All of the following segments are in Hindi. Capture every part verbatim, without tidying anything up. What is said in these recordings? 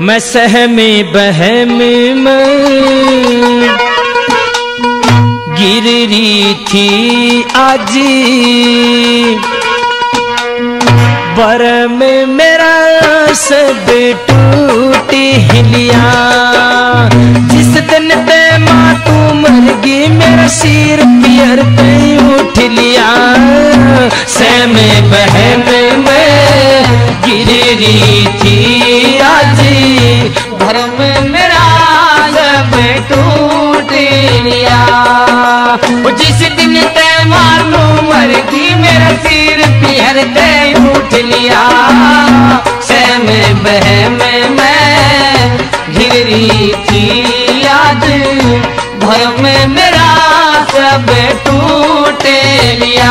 मैं सहमे बहमे में गिर रही थी आज बरम में मेरा सब टूटी हिलिया। जिस दिन ते माँ तू मर गई मेरा सिर पियर ते उठ लिया। सहमे बहमे में गिर रही थी आज भरम मेरा सब टूट लिया। जिस दिन ते मारू मर गई मेरा सिर पिहर ते उठ लिया। सहम बहम मैं गिर रही थी आज भरम मेरा सब टूट लिया।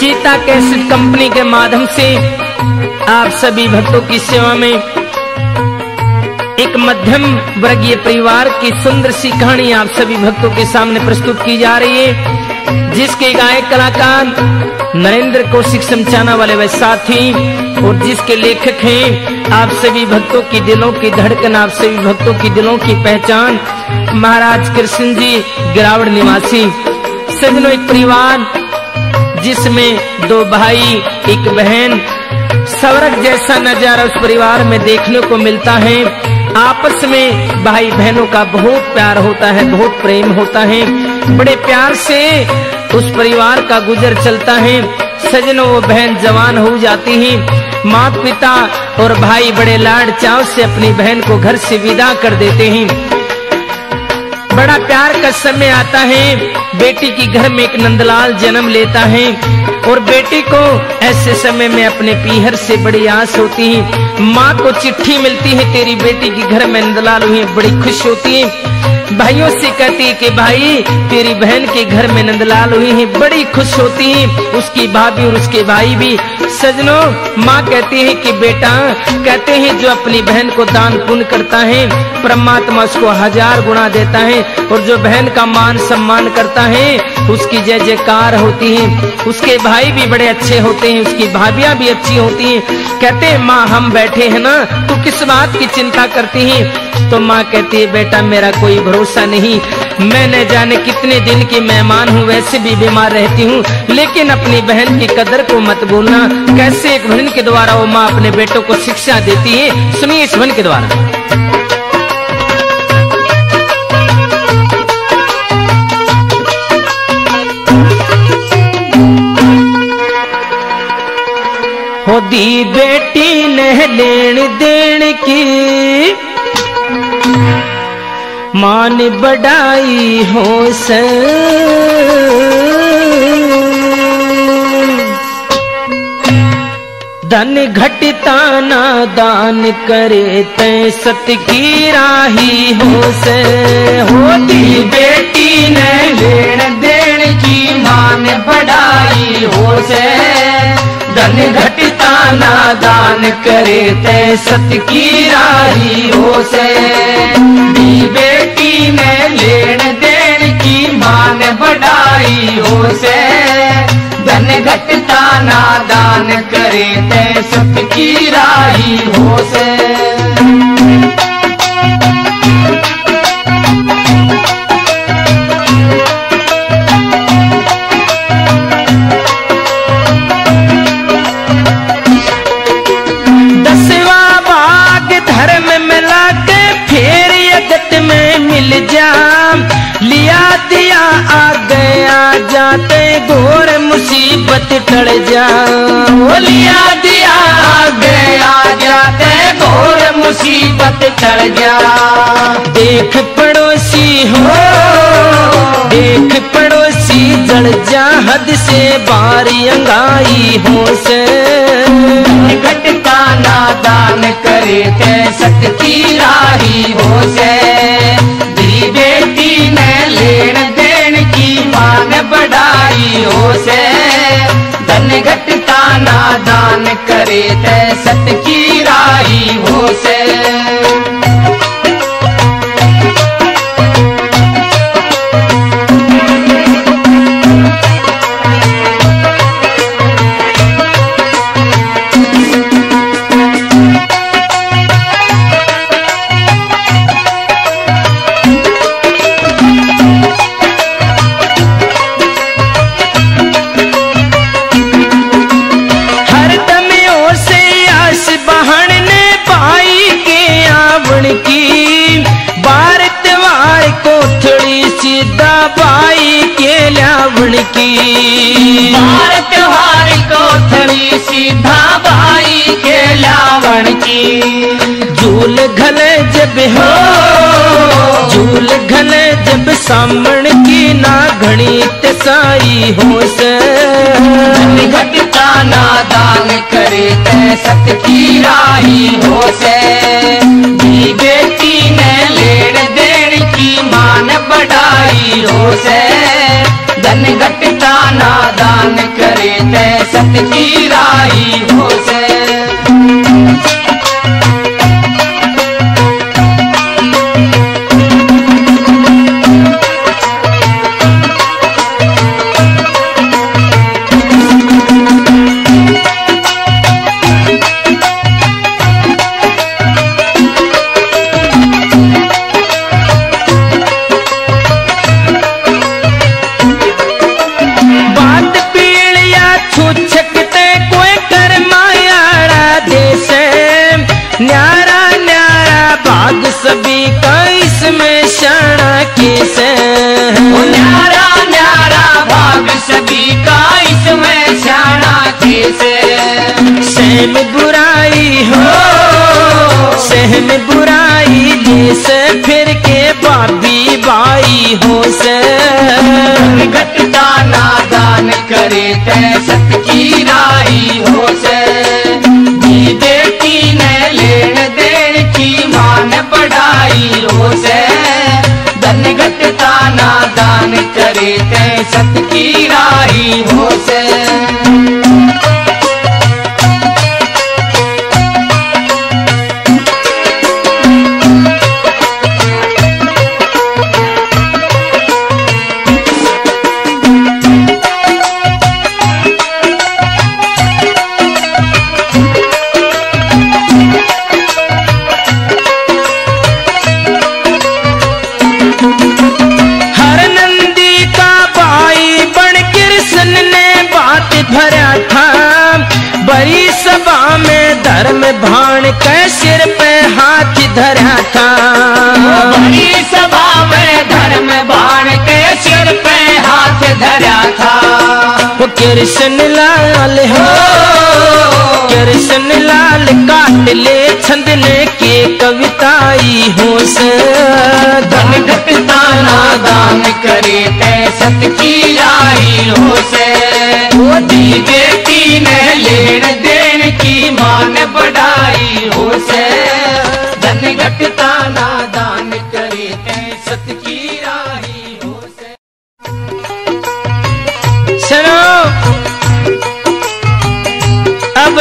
चीता कैसेट कंपनी के माध्यम से आप सभी भक्तों की सेवा में एक मध्यम वर्गीय परिवार की सुंदर सी कहानी आप सभी भक्तों के सामने प्रस्तुत की जा रही है, जिसके गायक कलाकार नरेंद्र कौशिक समचाना वाले वे साथी और जिसके लेखक हैं आप सभी भक्तों की दिलों की धड़कन, आप सभी भक्तों की दिलों की पहचान महाराज कृष्ण जी गिरावड़ निवासी। सजनों, एक परिवार जिसमें दो भाई एक बहन, स्वर्ग जैसा नजारा उस परिवार में देखने को मिलता है। आपस में भाई बहनों का बहुत प्यार होता है, बहुत प्रेम होता है, बड़े प्यार से उस परिवार का गुजर चलता है। सजनों, वो बहन जवान हो जाती है, माँ पिता और भाई बड़े लाड चाव से अपनी बहन को घर से विदा कर देते हैं। बड़ा प्यार का समय आता है, बेटी की घर में एक नंदलाल जन्म लेता है और बेटी को ऐसे समय में अपने पीहर से बड़ी आस होती है। माँ को चिट्ठी मिलती है, तेरी बेटी की घर में नंदलाल हुई, बड़ी खुश होती है। भाइयों से कहती है कि भाई तेरी बहन के घर में नंदलाल हुई है, बड़ी खुश होती है उसकी भाभी और उसके भाई भी। सजनों, माँ कहती है कि बेटा, कहते हैं जो अपनी बहन को दान पुण्य करता है परमात्मा उसको हजार गुना देता है, और जो बहन का मान सम्मान करता है उसकी जय जयकार होती है। उसके भाई भी बड़े अच्छे होते हैं, उसकी भाभियां भी अच्छी होती हैं। कहते हैं माँ हम बैठे हैं ना, तू किस बात की चिंता करती है? तो माँ कहती है बेटा मेरा कोई भरोसा नहीं, मैंने जाने कितने दिन की मेहमान हूँ, वैसे भी बीमार रहती हूँ, लेकिन अपनी बहन की कदर को मत भूलना। कैसे एक भजन के द्वारा वो माँ अपने बेटों को शिक्षा देती है, सुनिए इस भजन के द्वारा। दी बेटी ने लेन देन की मान बढ़ाई हो धन घटता ना दान करे तय सत की राही हो से। होती बेटी ने लेन देन की मान बढ़ाई हो से धन घटता ना दान करे तय सत की राही हो से। दी बेटी ने लेन देन की मान बढ़ाई हो से धन घटता ना दान करे तय सत की राही हो से। जाते घोर मुसीबत टल जा लिया दिया गया जाते घोर मुसीबत टल जा। देख पड़ोसी हो देख पड़ोसी जल जा हद से बारी अंगाई हो से घटता ना दान करे ते सत की राही हो से। दी बेटी ने लेन देन की मान बढ़ाई हो से धन घटता ना दान करे ते सत की राही हो से। रावण की भारत वार कोथळी सीधा बाई केल्या भणकी भारत वार कोथळी सीधा बाई केल्या भणकी झूल घल जब हो झूल घल जब सामण की ना गणित साई होस घटता ना दान करे तय सत की राही होस बेटी ने लेन देन की मान बढ़ाई होस धन घटता ना दान करे तय सत की राही होस सभी का इसमें शाना किस न्यारा न्यारा भाग सभी का इसमें शाना किस सहम बुराई हो सहम बुराई देश फिर के बाबी बाई हो से घटता नादान करे तय सत की राई हो से बेटी ने लेन देन की मान बढ़ाई हो से धन घटता ना दान करे तय सत की राही हो से धर्म भाण के सिर पे हाथ धरा था बड़ी सभा में धर्म भाण के सिर पे हाथ धरा था वो कृष्ण लाल हो कृष्ण लाल काट ले छंद लेके कविताई हो से धन घटता ना दान करे तय सत की राही हो से बेटी ने लेन देन की मान बढ़ाई हो से धन घटता ना दान करे तय सत की राही हो से। सुनो अब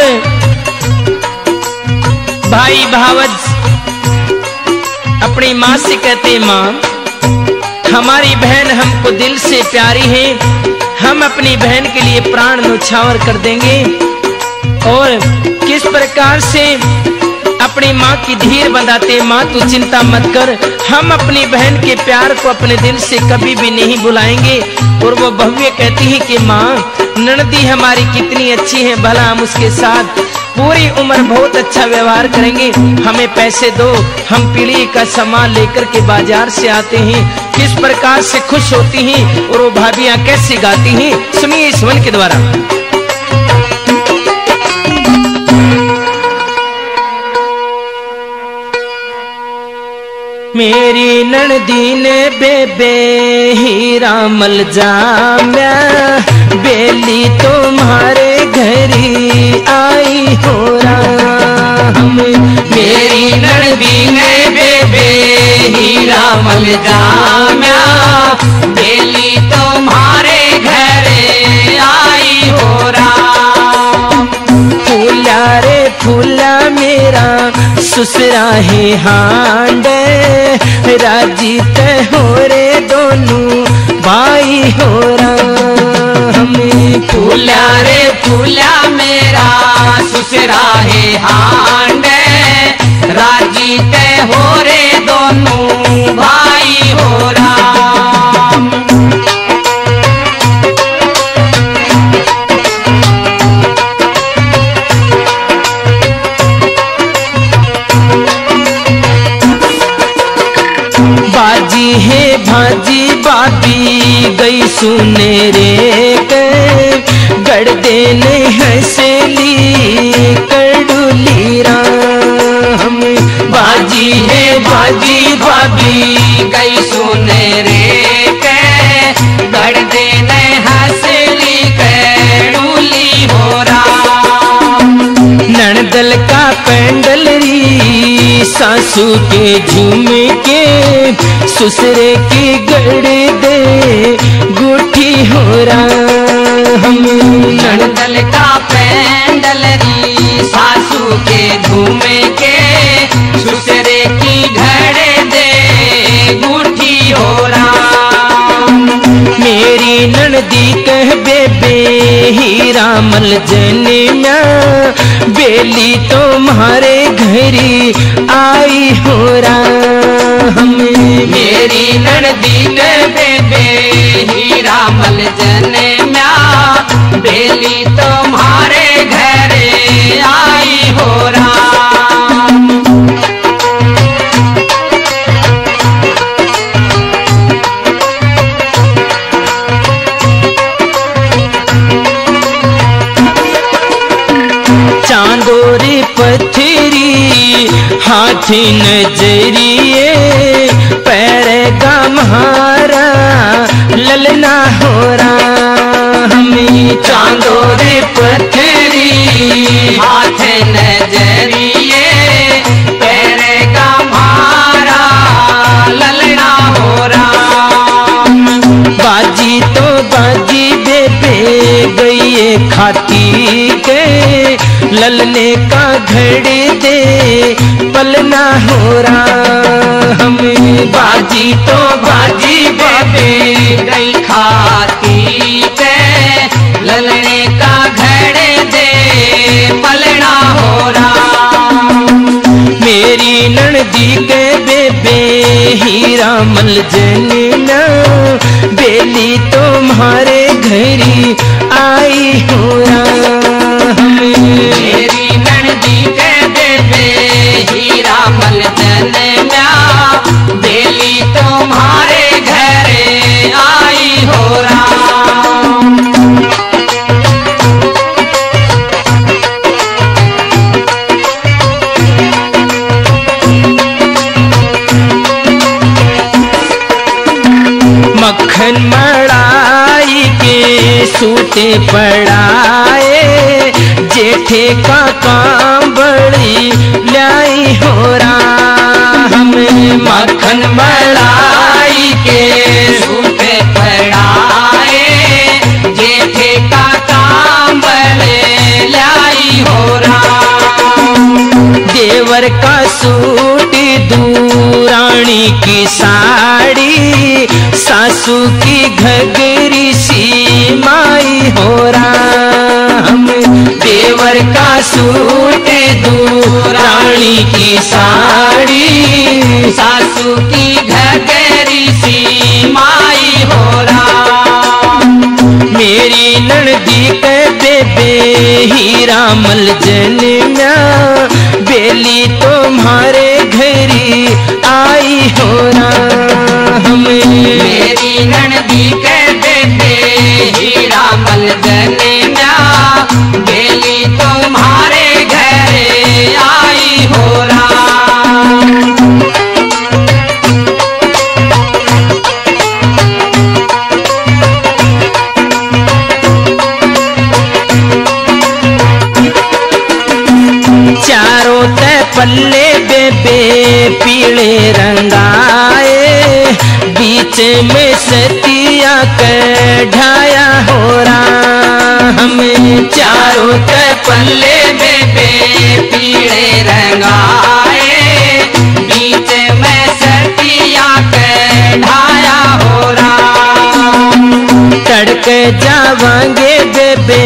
भाई भावज अपनी माँ से कहते माँ हमारी बहन हमको दिल से प्यारी है, हम अपनी बहन के लिए प्राण न्योछावर कर देंगे। और किस प्रकार से अपनी माँ की धीर बंधाते माँ तू चिंता मत कर, हम अपनी बहन के प्यार को अपने दिल से कभी भी नहीं भुलाएंगे। और वो भव्य कहती है कि माँ ननदी हमारी कितनी अच्छी है, भला हम उसके साथ पूरी उम्र बहुत अच्छा व्यवहार करेंगे, हमें पैसे दो, हम पीढ़ी का सामान लेकर के बाजार से आते हैं। किस प्रकार से खुश होती हैं और वो भाभियां कैसे गाती हैं, सुनिए इस वन के द्वारा। मेरी ननदी ने बेबे हीरा मल जाम्या बेली तुम्हारे घरी आई हो राम। मेरी ननदी ने बेबे हीरा मल जाम्या बेली तुम्हारे घरे आई हो राम। फूला रे फूला मेरा ससुरा है हांडे राजी ते हो रे दोनों भाई हो राम। फूला रे फूला मेरा ससुरा है हांडे राजी ते हो रे दोनों भाई हो राम। बाजी है भाजी बापी गई सुनेरे गढ़ देने हसेली कड़ुली राम। बाजी है भाजी बापी गई सुनेरे गढ़ देने हसेली कड़ुली हो राम। नणदल का पेंडलरी सासू के झुमके ससुरे के गढ़ दे गुठी हो राम। नणदल का पेंडलरी सासू के झुमके ससुरे की गढ़ दे गुठी हो राम। मेरी ननदी कह बेबे हीरा मल जनिया बेली तो तुम्हारे घरी आई हो राम। मेरी ननदी के बेबे हीरा मल जनिया बेली तुम्हारे घरे आई हो राम। चांदोरी पथेरी हाथी नजरिए पैर का महारा ललना हो राम। चांदोरी पथेरी हाथी नजरिए पैर का महारा ललना हो राम। बाजी तो बाजी बेबे गई खाती के ललने का घड़ दे पलना हो राम। बाजी तो बाजी बेबे गई खाती के ललने का घड़ दे पलना हो राम। मेरी ननदी के बेबे हीरा मल जनिया बेली तुम्हारे घरी आई हो राम। मक्खन मड़ाई के सूते पड़ाए जेठे का काम बड़ी लाई हो राम। मक्खन मड़ाई के सूते पड़ाए जेठे का काम बड़े लाई हो राम। देवर का सूट दूरानी की साड़ी सासू की घगरी सी माई हो राम। देवर का सूट दूरानी की साड़ी सासू की घगरी सी माई हो राम। मेरी ननदी के बेबे हीरा मल जनिया बेली तुम्हारे घरी आई हो राम। मेरी ननदी के बेटे हीरा मल जनिया बेली तुम्हारे घरे आई हो राम। चारों तय पल्ले बेबे पीले रंगाए बीच में सतिया कढ़ाया हो राम। चारों के पल्ले बेबे पीले रंगाए बीच में सतिया कढ़ाया हो राम। तड़के जावांगे बेबे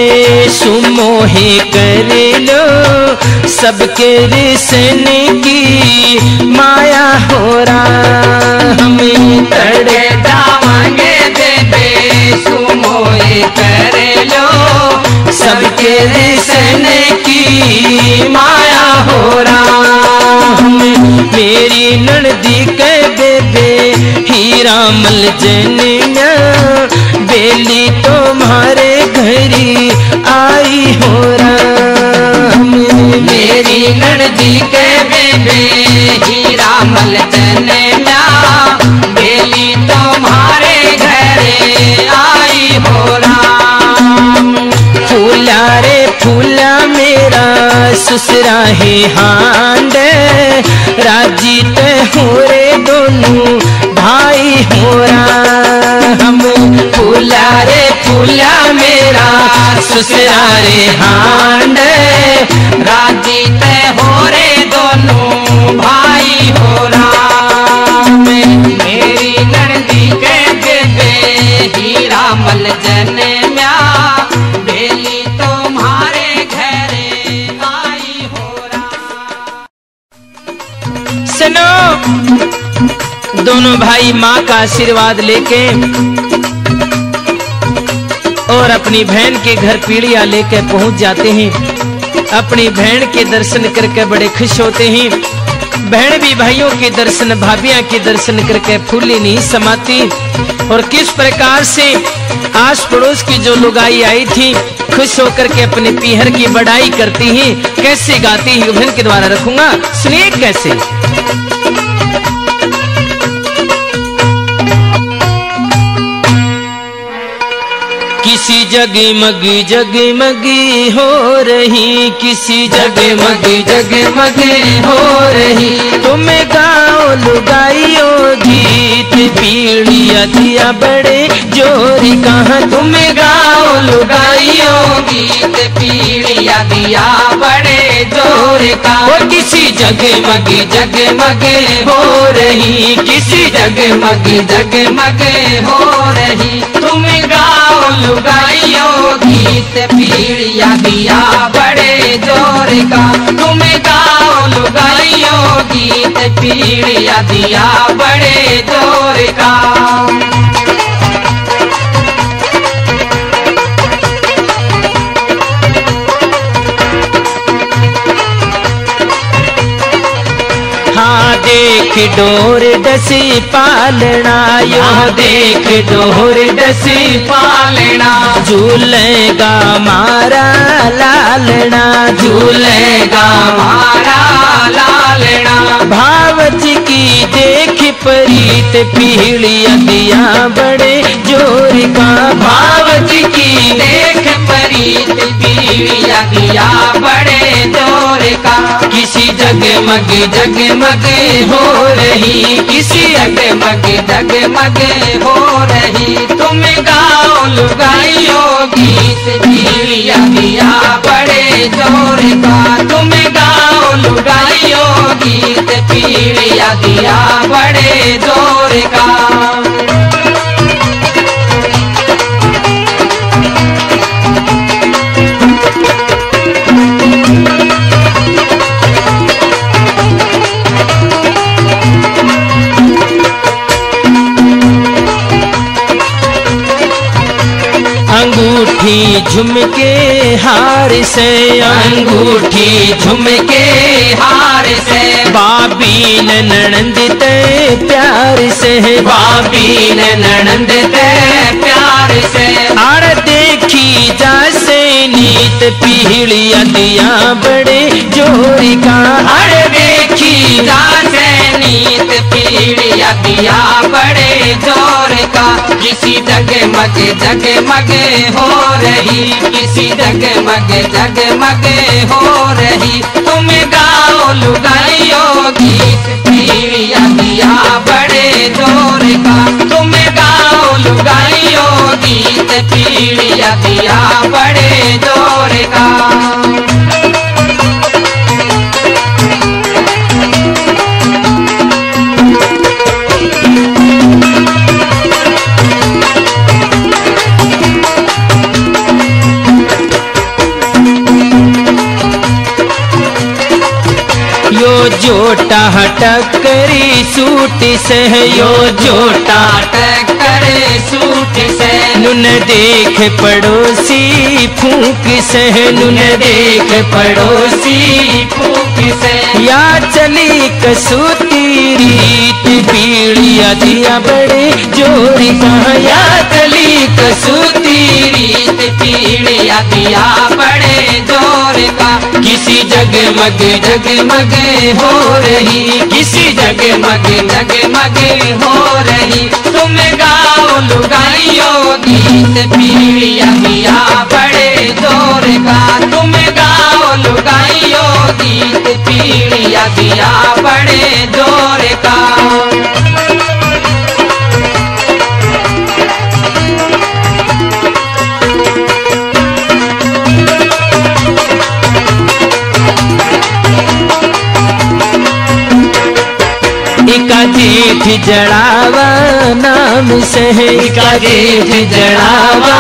सुमोहे कर लो सबके रिसन की माया हो राम। तड़े जावांगे बेबे सुमोहे कर लो सबके रिसन की माया हो राम। मेरी मिलन दी कै बेबे हीरा मल जनना बेली तुम्हारे घरी आई हो राम। मेरी ननदी कै बेबे हीरा मल जनना बेली तुम्हारे घरे आई हो राम। फूला रे फूला मेरा ससुरा है हांड राजी ते हो रे दोनों भाई हो राम। फूला रे फूला मेरा ससुरा रे हांड राजी ते हो रे दोनों भाई हो राम। मेरी ननदी के बेबे हीरा मल जने दोनों भाई माँ का आशीर्वाद लेके और अपनी बहन के घर पीड़िया लेकर पहुंच जाते हैं। अपनी बहन के दर्शन करके बड़े खुश होते हैं। बहन भी भाइयों के दर्शन भाभियां के दर्शन करके फूली नहीं समाती। और किस प्रकार से आस पड़ोस की जो लुगाई आई थी खुश होकर के अपने पीहर की बड़ाई करती है। कैसे गाती है बहन के द्वारा रखूंगा सुनिए कैसे। किसी जगमग जगमग हो रही किसी जगमग जगमग हो रही तुम गाओ लुगाइयो गीत पीड़िया दिया बड़े जोर कहा तुम गाओ लुगाइयो गीत पीड़िया दिया बड़े जोर का। किसी जगमग जगमग हो रही किसी जगमग जगमग हो रही तुम गाओ लुगाइयों गीत पीड़िया दिया बड़े जोर का। तुम गाओ लुगाइयों गीत पीड़िया दिया बड़े जोर का। देख डोर डसी पालना यो देख डोर डसी पालना झूलेगा मारा लालना झूलेगा मारा लालना। भावज की देख परीत पीड़िया दिया बड़े जोर का। भावज की देख परीत पीड़िया दिया बड़े जोर का। किसी जगमग जगमग हो रही किसी जगमग जगमग हो रही तुम गाओ लुगाइयो गीत पीड़िया दिया बड़े जोर का। तुम गाओ लुगाइयो गीत पीड़िया दिया बड़े जोर का। अंगूठी झुमके हार से अंगूठी झुमके हार से बाबी ने ननंद ते प्यार से बाबी ने ननंद ते प्यार से। आड़ देखी जैसे नीत पीड़िया दिया बड़े जोर का। आड़ देखी जैसे नीत पीड़िया दिया बड़े जोर का। किसी जगमग जगमग हो रही किसी जगमग जगमग हो रही तुम गाओ लुगाइयो गीत पीड़िया दिया बड़े जोर का। तुम गाओ लुगाइयो गीत पीड़िया दिया बड़े जोर का। जोटा टक्करी सूट से यो जोटा टक्करी सूट से नुन देख पड़ोसी फूंक से नुन देख पड़ोसी फूंक या चली कसूती रीत पीड़िया दिया बड़े जोर का, या चली कसूती रीत पीड़िया दिया बड़े जोर का। किसी जगमग जगमग हो रही, किसी जगमग जगमग हो रही, तुम गाओ लुगाइयो गीत पीड़िया दिया बड़े जोर का। तुम गाओ लुगाइयो गीत पीड़िया दिया बड़े जोर का। एकाजीठ जड़ावा नाम से, एकाजीठ जड़ावा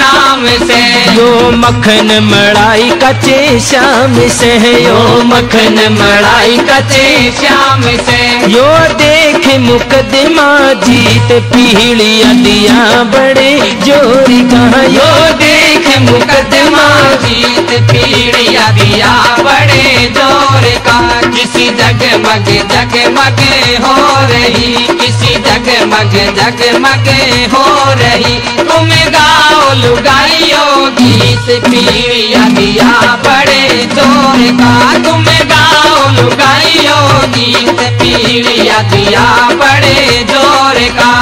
नाम से, यो मखन मड़ाई कचे श्याम से, यो मखन मड़ाई कचे श्याम से, यो देख मुकदमा जीत पीड़िया दिया बड़े जोर का। यो देख मुकदमा जीत पीड़िया दिया बड़े जोर का। किसी जगमग जगमग हो रही, किसी जगमग जगमग हो रही, तुम गाओ लुगाइयो गीत पीड़िया दिया बड़े जोर का। तुम गाओ लुगाइयो गीत पीड़िया दिया बड़े जोर का।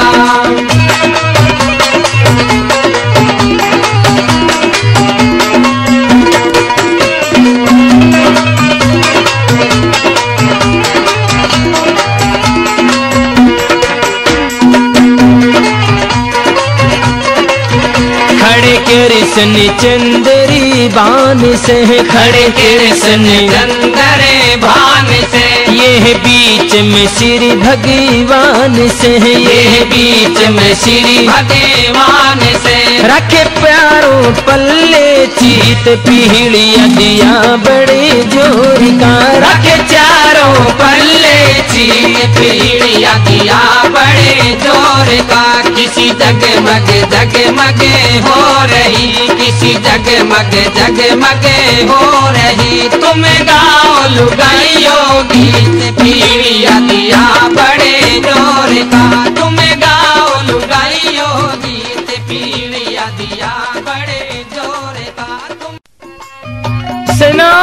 कृष्ण चंदरी बान से, खड़े कृष्ण चंदरे भान से, ये बीच में श्री भगवान से, ये बीच में श्री भगवान से, रखे प्यारों पल्ले चीत पीड़िया दिया बड़े जोर का। रखे चारों पल्ले चीत पीड़िया दिया बड़े जोर का। किसी जगमग जगमग हो रही, किसी जगमग जगमग हो रही, तुम गाओ लुगाइयो गीत पीड़िया दिया बड़े जोर का। तुम गाओ लुगाइयो गीत पीड़िया दिया बड़े जोर का। तुम सुनो,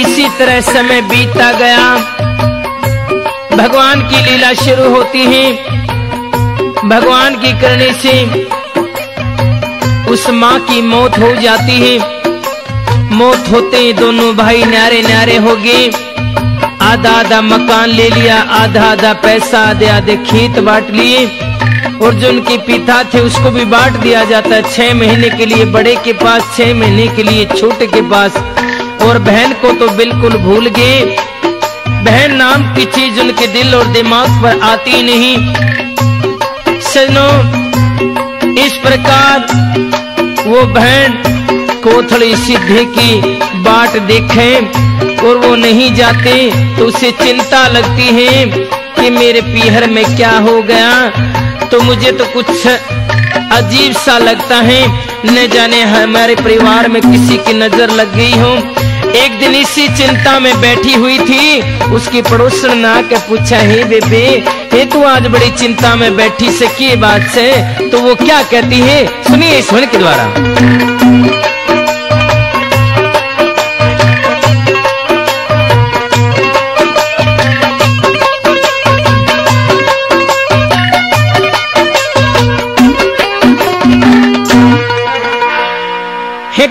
इसी तरह समय बीता गया। भगवान की लीला शुरू होती है भगवान की करनी से। उस माँ की मौत हो जाती है। मौत होते ही दोनों भाई न्यारे न्यारे हो गए। आधा आधा मकान ले लिया, आधा आधा पैसा, आधे आधे खेत बांट लिए। और जो उनके पिता थे उसको भी बांट दिया जाता है, छह महीने के लिए बड़े के पास, छह महीने के लिए छोटे के पास। और बहन को तो बिल्कुल भूल गए। बहन नाम की चीज उनके दिल और दिमाग पर आती नहीं। सुनो, इस प्रकार वो बहन कोथड़ी सिद्धे की बाट देखे और वो नहीं जाते तो उसे चिंता लगती है कि मेरे पीहर में क्या हो गया। तो मुझे तो कुछ अजीब सा लगता है, न जाने हमारे परिवार में किसी की नजर लग गई हो। एक दिन इसी चिंता में बैठी हुई थी, उसकी पड़ोसन ने आके पूछा, हे बेबे, हे तू आज बड़ी चिंता में बैठी से की बात से? तो वो क्या कहती है, सुनिए इस वन के द्वारा।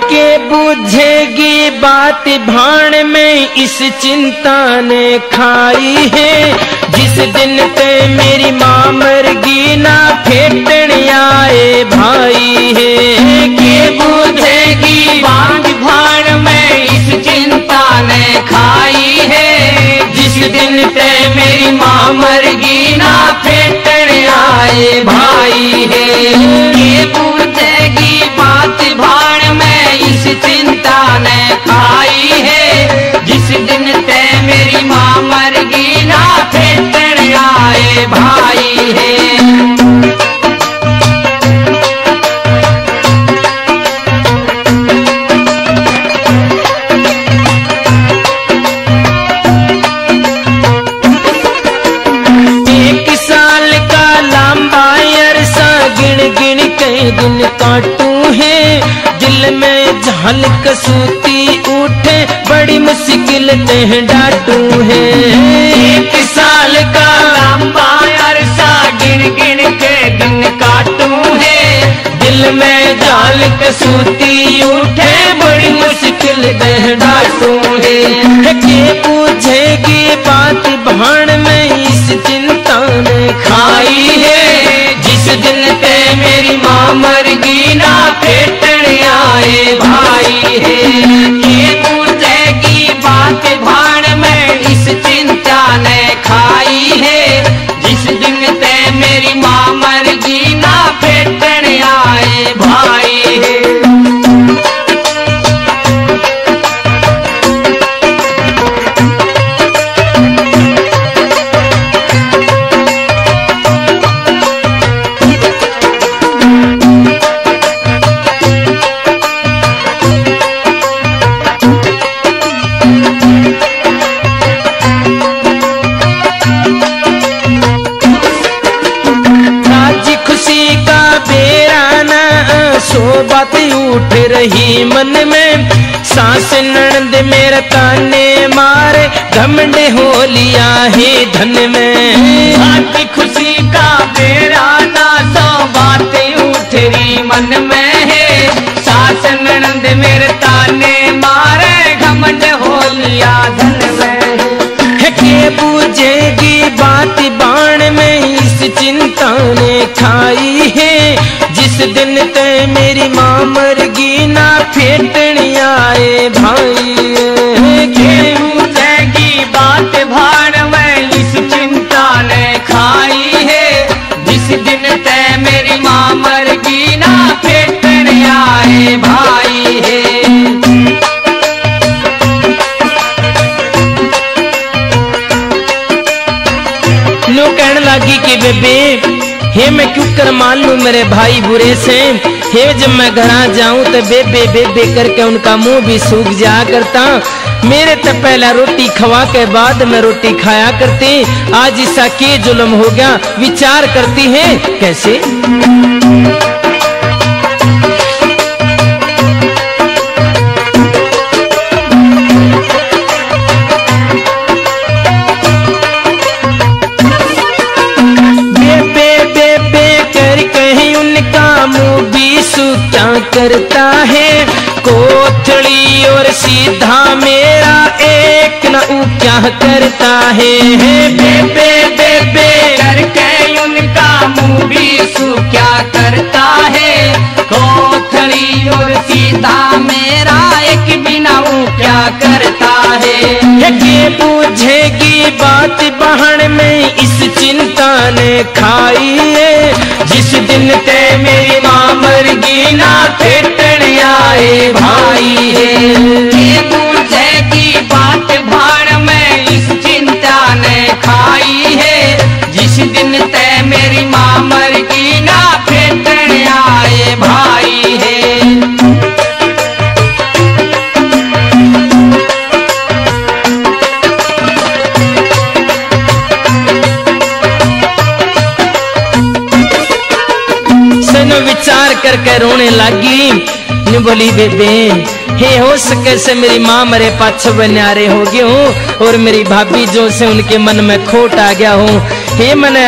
के बुझेगी बात भाण में इस चिंता ने खाई है, जिस दिन पे मेरी माँ मर गई ना फेटन आए भाई है। के बुझेगी बात भाण में इस चिंता ने खाई है, जिस दिन पे मेरी माँ मर गई ना फेटन आए भाई है। के बुझेगी बात भाण चिंता ने खाई है, जिस दिन ते मेरी माँ मर गई ना फेटन आए भाई है। मैं दिन काटूं है, दिल में झाल कसूती उठे, बड़ी मुश्किल तेह डाटूं है। एक साल का लंबा अरसा गिन गिन के दिन काटूं है, दिल में झाल कसूती उठे, बड़ी मुश्किल तेह डाटूं है। के पूछेगी बात भाण में इस चिंता ने खाई है, जिस दिन पे मेरी माँ मर गई ना फेटन आए भाई है। ये पूछेगी बात भाण में इस चिंता ने खाई है, जिस दिन पे मेरी माँ मर गई ना फेटन आए भाई है। उठ रही मन में सास ननद मेरा ताने मारे, घमंड हो लिया है धन में। आपकी खुशी का बेरा ना सौ बातें उठ रही मन में है, सास ननद मेरे ताने मारे, घमंड हो लिया धन में। के बुझेगी बात बाण में इस चिंता ने खाई है, जिस दिन ते मेरी माँ मर गई ना फेटने आए भाई। की बात भाड़ में इस चिंता ने खाई है, जिस दिन ते मेरी माँ मर गई ना फेटने आए भाई है। नो कहने लगी कि बेबे हे मैं क्यों कर मान लू मेरे भाई बुरे से, हे जब मैं घर आ जाऊं तो बेबे बेबे करके उनका मुंह भी सूख जा करता। मेरे तो पहला रोटी खवा के बाद मैं रोटी खाया करती, आज ऐसा के जुल्म हो गया विचार करती है कैसे। करता है कोथली और सीधा मेरा एक न ऊ क्या करता है। बेबे बेबे करके उनका मुंह भी सू क्या करता है, कोथली और सीधा मेरा एक बिना ऊ क्या करता है। ये पूछेगी बात बहन में इस चिंता ने खाई है, जिस दिन ते मेरी माँ मर गई ना फेटने आए भाई है। ये पूछे की बात भाड़ में इस चिंता ने खाई है, जिस दिन ते मेरी माँ मर गई ना फेटने आए भाई है। विचार करके रोने लगी, नु बोली बेबे हे हो सके से मेरी माँ मरे पाछ बन्यारे हो गए हो, और मेरी भाभी जो से उनके मन में खोट आ गया हो। हे मैंने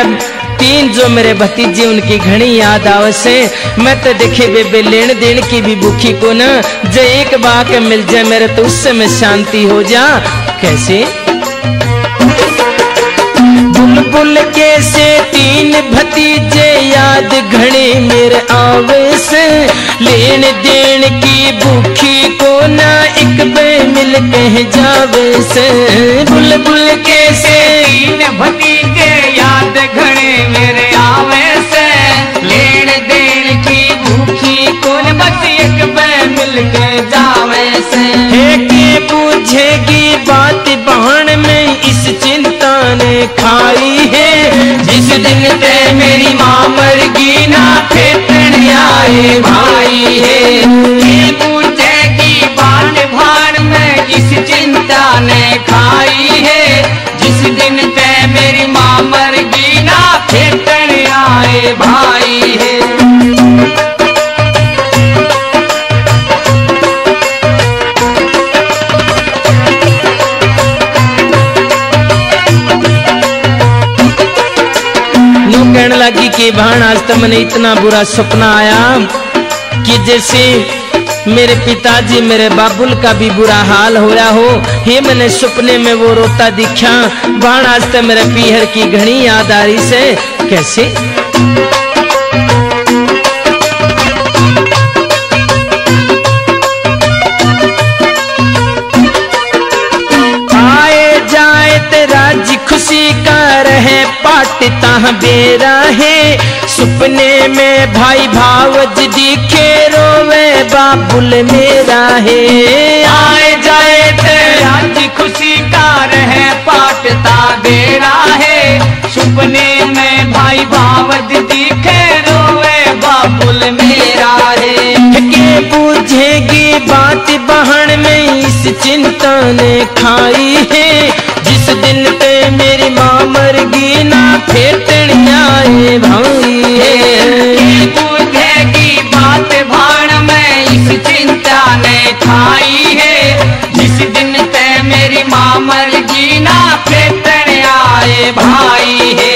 तीन जो मेरे भतीजे उनकी घनी याद आवे से, मैं तो देखे बेबे लेन देन की भी भूखी को न, जो एक बार के मिल जाए मेरे तो उससे मैं शांति हो जा कैसे। बुलबुल कैसे तीन भतीजे याद घने मेरे आवे से, लेन देन की भूखी को ना एक बे मिल कह जावे से। बुलबुल कैसे तीन भतीजे याद घने मेरे आवे से, लेन देन की भूखी को न बस एक बे मिल के जावे से। के पूछेगी बात बहन में इस चिंता ने खाई है, जिस दिन ते मेरी माँ मर गई ना फेटने आए भाई है। ये पूछे की बात भाड़ में इस चिंता ने खाई है, जिस दिन ते मेरी माँ मर गई ना फेटने आए भाई है। कहने लगी कि बहन आज तो मैंने इतना बुरा सपना आया कि जैसे मेरे पिताजी मेरे बाबुल का भी बुरा हाल होया हो। हे मैंने सपने में वो रोता दिखा, बहन आज तो मेरे पीहर की घनी याद आ रही से। कैसे? खुशी का रहे पाट ताह बेरा है, सुपने में भाई भावज दिखे रोवे बाबुल मेरा है। आए जाए आज खुशी का रहे पाट ताह बेरा है, सुपने में भाई भावज दिखे रोवे बाबुल मेरा है। के बुझेगी बात बहन में इस चिंता ने खाई है, जिस दिन पे मेरी माँ मर गई ना फेटनिया है भाई है। बुझेगी बात भाण में इस चिंता ने खाई है, जिस दिन पे मेरी माँ मर गई ना फेटनिया है भाई है।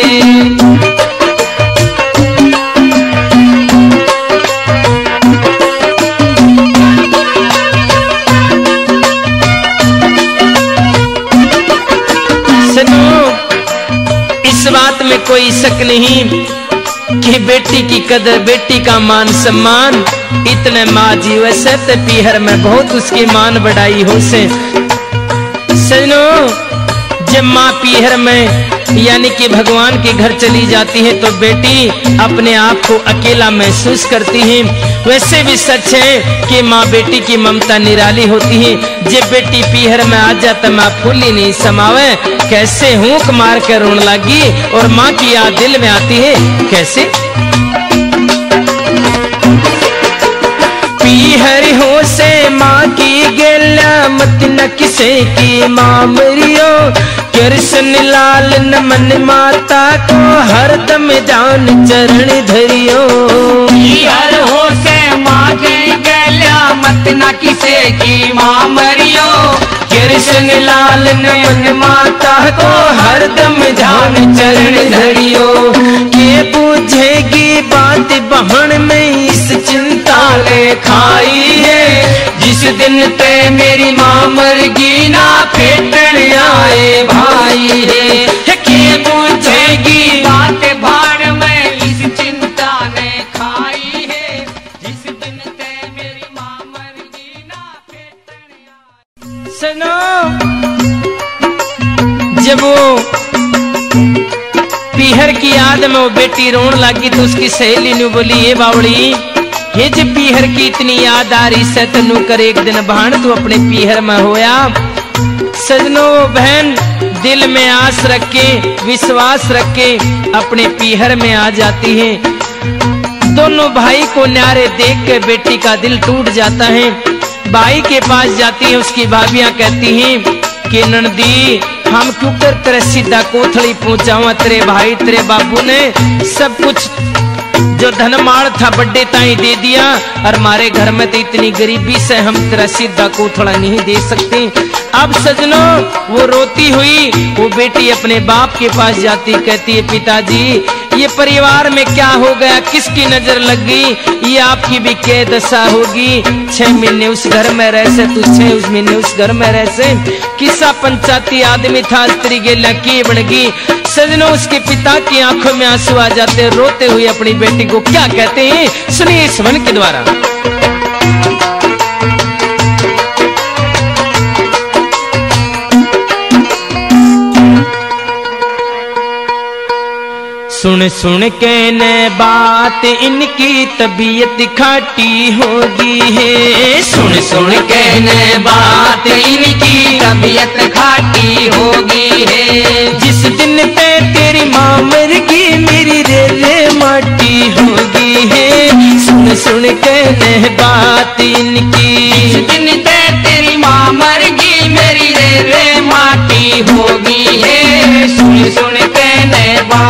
में कोई शक नहीं कि बेटी की कदर, बेटी का मान सम्मान इतने माँ जी वैसे ते पीहर में बहुत उसकी मान बढ़ाई हो से। सुनो, जब माँ पीहर में यानी कि भगवान के घर चली जाती है तो बेटी अपने आप को अकेला महसूस करती है। वैसे भी सच है कि माँ बेटी की ममता निराली होती है, जब बेटी पीहर में आ जाता माँ फूली नहीं समावे। कैसे हूंक मार कर रोने लगी और माँ की याद दिल में आती है। कैसे? पीहर हो से माँ की गेला मत न किसे की माँ मरियो, कृष्ण लाल नमन माता को हर दम जान चरण धरियो। पीहर हो से माँ की गेला मत न किसे की माँ मरियो, कृष्ण लाल नमन माता को हर दम जान चरण धरियो। के बुझेगी बात बहन में इस चिंता ने खाई है, जिस दिन ते मेरी माँ मर गई ना फेटन आए भाई है। के बुझेगी बात भाड़ में इस चिंता ने खाई है, जिस दिन ते मेरी माँ मर गई ना फेटन। सुनो, जब वो पीहर की याद में वो बेटी रोन लगी तो उसकी सहेली ने बोली, ये बावड़ी ये जी पीहर की इतनी याद आ रही से तेनू कर एक दिन बहन तू अपने पीहर में होया। सजनो बहन दिल में आस रख के विश्वास रख के अपने पीहर में आ जाती है। दोनों भाई को न्यारे देख के बेटी का दिल टूट जाता है। भाई के पास जाती है, उसकी भाभियां कहती हैं कि नंदी हम क्यों कर तेरे सीधा कोथली पहुंचावा, तेरे भाई तेरे बाबू ने सब कुछ जो धनमाल था बड्डे ताई दे दिया और मारे घर में तो इतनी गरीबी से हम तेरा सीधा कोथला नहीं दे सकते। अब सजनों वो रोती हुई वो बेटी अपने बाप के पास जाती, कहती है पिताजी ये परिवार में क्या हो गया, किसकी नजर लग गई, ये आपकी भी क्या दशा होगी। छह महीने उस घर में रह से तू छह उस महीने उस घर में रह से किसा पंचायती आदमी था स्त्री गेला की बन गई। सजनों उसके पिता की आंखों में आंसू आ जाते, रोते हुए अपनी बेटी को क्या कहते हैं सुनिए इस वन के द्वारा। सुन सुन के न बात इनकी तबीयत खाटी होगी है, सुन सुन के न बात इनकी तबीयत खाटी होगी है। जिस दिन पे तेरी माँ मर गई मेरी रेले माटी होगी है, सुन सुन के न बात इनकी, जिस दिन पे तेरी माँ मर गई मेरी रेले माटी होगी है। सुन सुन के न बात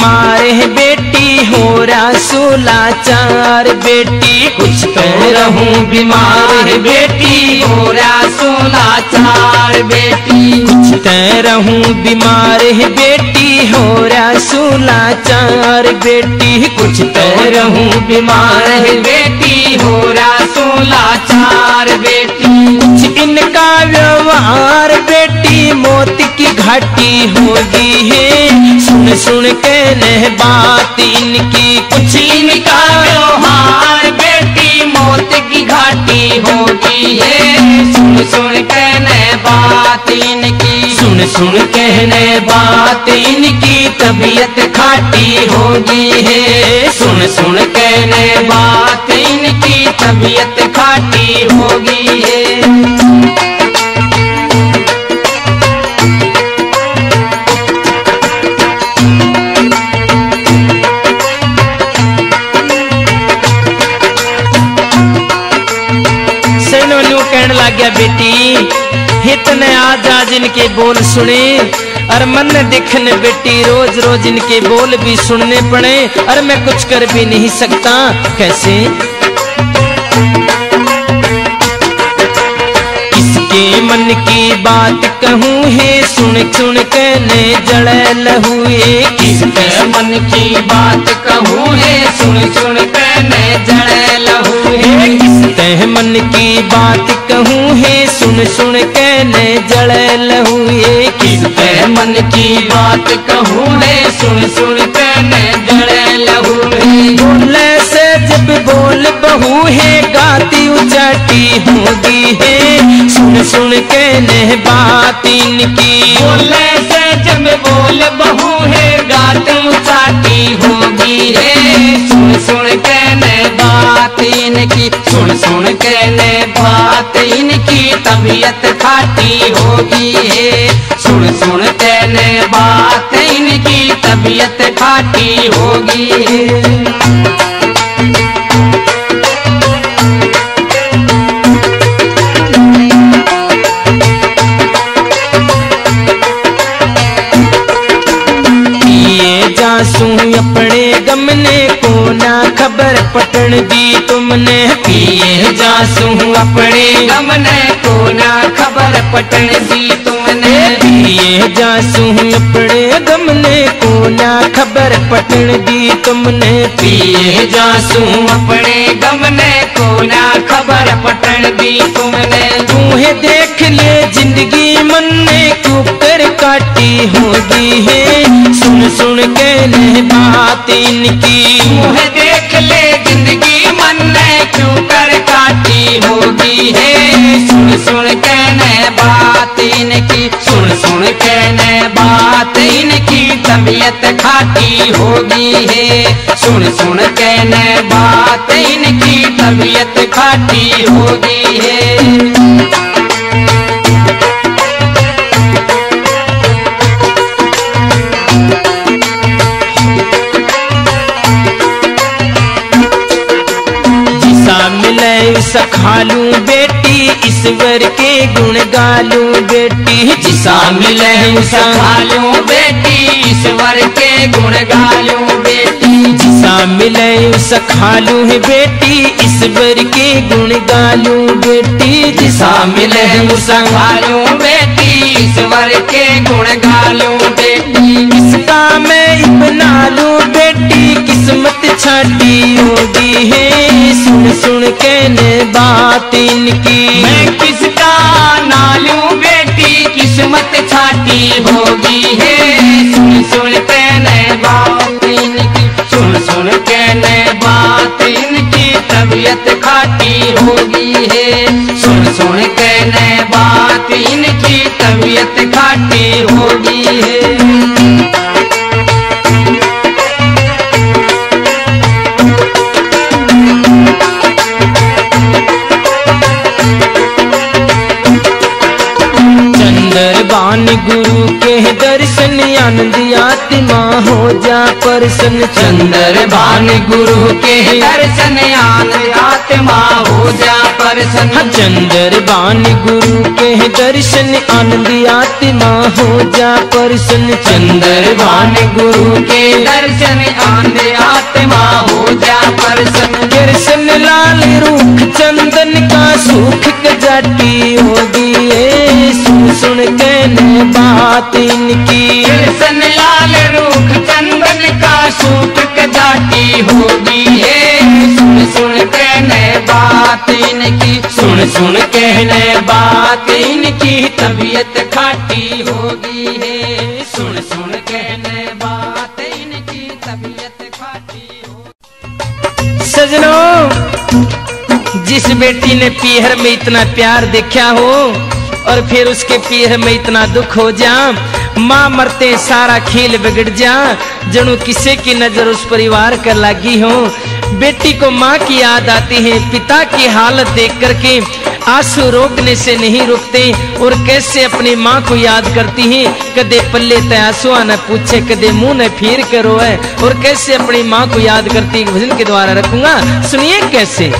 बीमार है बेटी हो रहा सोला चार बेटी कुछ तो रहूं बीमार है बेटी हो रहा सोला चार बेटी कुछ तो रहूं बीमार है बेटी हो रहा सोला चार बेटी कुछ तो रहूं बीमार है बेटी हो रहा सोला चार बेटी कुछ इनका व्यवहार बेटी मौत की घाटी होगी है सुन सुन के नह बात इनकी कुछ इनका व्यवहार बेटी मौत की घाटी होती है सुन सुन के नह बात इनकी सुन सुन के नह बात इनकी तबीयत खाटी होगी है सुन सुन के नह बात इनकी तबीयत खाटी होगी है। कहने लग गया बेटी हित न आज आज इनके बोल सुने और मन दिखने बेटी रोज रोज इनके बोल भी सुनने पड़े और मैं कुछ कर भी नहीं सकता कैसे इसके मन की बात कहूँ है सुन सुन के ने जड़े लहू किसके मन की बात कहूँ है सुन सुन के ने जड़े लहू किसके मन की बात कहूँ है सुन सुन के ने जड़े लहू किसके मन की बात कहूँ है सुन सुन के ने जड़े लहू बोले से जब बोल बहू है गाती उचाटी होगी है सुन सुन के नह बात इनकी बोले से जब बोल बहू है गाती उचाटी होगी है सुन सुन के नह बात इनकी सुन सुन के नह बात इनकी तबीयत खाटी होगी है सुन सुन के नह बात इनकी तबीयत खाटी होगी है। अपने गमने को ना खबर पटन दी तुमने पिए जासू अपने गमने को ना खबर पटन दी तुमने पिए जासू अपने गमने को ना खबर पटन दी तुमने पिए जासू अपने गमने को ना खबर पटन दी तुमने तुम्हें देख ले जिंदगी मन ने कुकर काटी होगी है सुन सुन के नह बात इनकी मुँह देख ले जिंदगी मन ने क्यों कर काटी होगी है सुन सुन के नह बात इनकी सुन सुन के नह बात इनकी तबीयत खाटी होगी है सुन सुन के नह बात इनकी तबीयत खाटी होगी है। जिसा खालू बेटी ईश्वर के गुण गालू बेटी जिसा मिले उसा खालू बेटी ईश्वर के गुण गालू बेटी जिसा मिले उसा खालू है बेटी ईश्वर के गुण गालू बेटी जिसा मिले उसा खालू बेटी ईश्वर के गुण गालू बेटी इसका मैं बना लूं बेटी किस्मत छाटी होगी है सुन सुन के ने बात इनकी मैं किसका ना लूं बेटी किस्मत छाटी होगी है सुन सुन के ने बात इनकी सुन सुन के ने बात इनकी तबीयत खाटी होगी है सुन सुन के ने बात इनकी तबीयत खाटी होगी है। आनंदियातिमा हो जा परसन चंद्र भान गुरु के दर्शन आनंदियातिमा हो जा परसन चंद्र भान गुरु के दर्शन आनंदियातिमा हो जा परसन चंद्र भान गुरु के दर्शन आनंदियातिमा हो जा परसन कृष्ण लाल रूख चंदन का सुख जाती होगी सुन कहने बात इनकी कृष्ण लाल रूख चंदन का सूख जाती होगी सुन सुन कहने बात इनकी सुन सुन कहने बात इनकी तबीयत खाटी होगी है सुन सुन कहने बात इनकी तबीयत खाटी होगी। सजनों, जिस बेटी ने पीहर में इतना प्यार देखा हो और फिर उसके पीहर में इतना दुख हो जा, माँ मरते सारा खेल बिगड़ जा, जनु किसे की नजर उस परिवार कर लगी हो। बेटी को माँ की याद आती है, पिता की हालत देख करके आंसू रोकने से नहीं रुकते और कैसे अपनी माँ को याद करती है। कदे पल्ले ते आंसुआ न पूछे, कदे मुंह न फेर करो है, और कैसे अपनी माँ को याद करती है। भजन के द्वारा रखूंगा, सुनिए कैसे।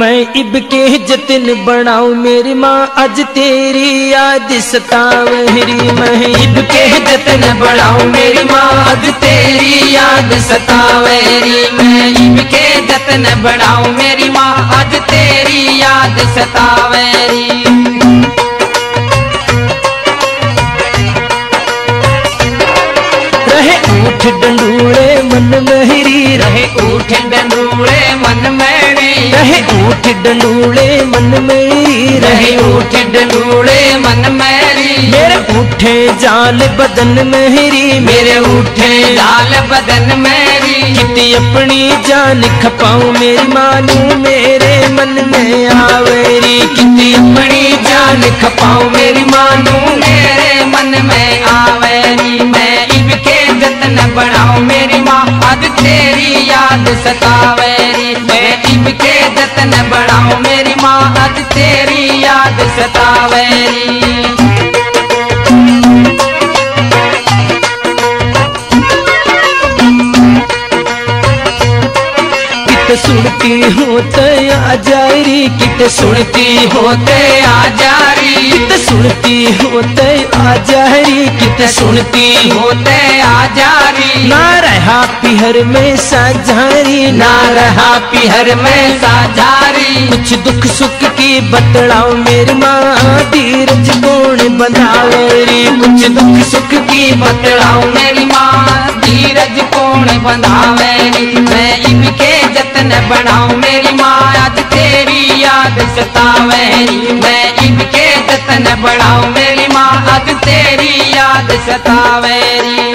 मैं इबके जतन बनाऊ मेरी माँ आज तेरी याद सतावहरी, मैं इबके जतन बनाऊ मेरी माँ आज तेरी याद सतावहरी, मैं इबके जतन बनाऊ मेरी माँ आज तेरी याद सतावहरी। उठ डंडूरे मन महरी रहे उठ डंडूरे मन महरी रहे उठ डंडूरे मन महरी रहे उठ डंडूरे मन महरी मेरे उठे जाल बदन महरी मेरे उठे जाल बदन महरी कितनी अपनी जान खपाऊं मेरी मानू मेरे मन में आवेरी कितनी अपनी जान खपाऊं मेरी मानू मेरे मन में आवेरी मैं इबके जतन बनाऊं मेरी माँ आज तेरी याद सतावेरी मैं इबके जतन बनाऊं मेरी माँ आज तेरी याद सतावेरी। सुनती होते आ जारी कित सुनती होते आ जारी कित सुनती होते आ जारी कित सुनती होते आ जारी ना रहा पीहर में साझारी ना रहा पीहर में साझारी कुछ दुख सुख की बतलाओ मेरी माँ धीरज गुण बंधावरी कुछ दुख सुख की बतलाओ मेरी माँ धीरज गुण बंधावरी मैं इनके जतन बनाऊं मेरी माँ आज तेरी याद सतावेरी मैं इनके जतन बनाऊं मेरी माँ आज तेरी याद सतावेरी।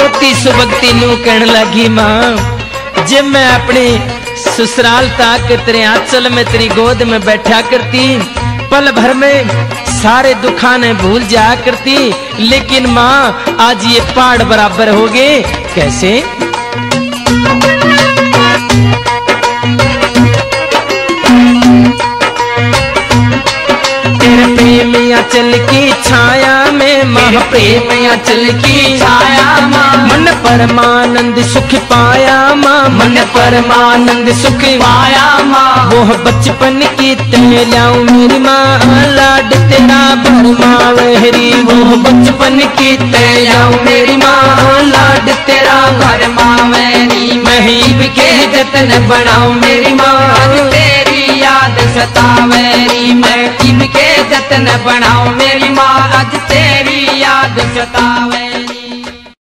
रोती सुबकती नू कहन लगी माँ जब मैं अपने ससुराल तक तेरे आंचल में तेरी गोद में बैठा करती पल भर में सारे दुखाने भूल जा करती लेकिन माँ आज ये पहाड़ बराबर हो गए कैसे। तेरे प्रेम आंचल की छाया में माँ प्रेम आंचल की छाया माँ मन परमानंद सुख पाया माँ मन परमानंद सुख पाया माँ वह बचपन की ते लाऊं मेरी माँ लाड तेरा भरमावहरी वह बचपन की ते लाऊं मेरी माँ लाड तेरा भरमावहरी मैं इबके जतन बनाऊं मेरी माँ तेरी याद सतावहरी मैं इबके जतन बनाऊं मेरी माँ आज तेरी याद सतावहरी।